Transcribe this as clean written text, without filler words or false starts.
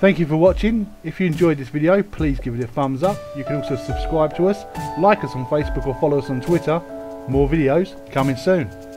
Thank you for watching. If you enjoyed this video, please give it a thumbs up. You can also subscribe to us, like us on Facebook or follow us on Twitter. More videos coming soon.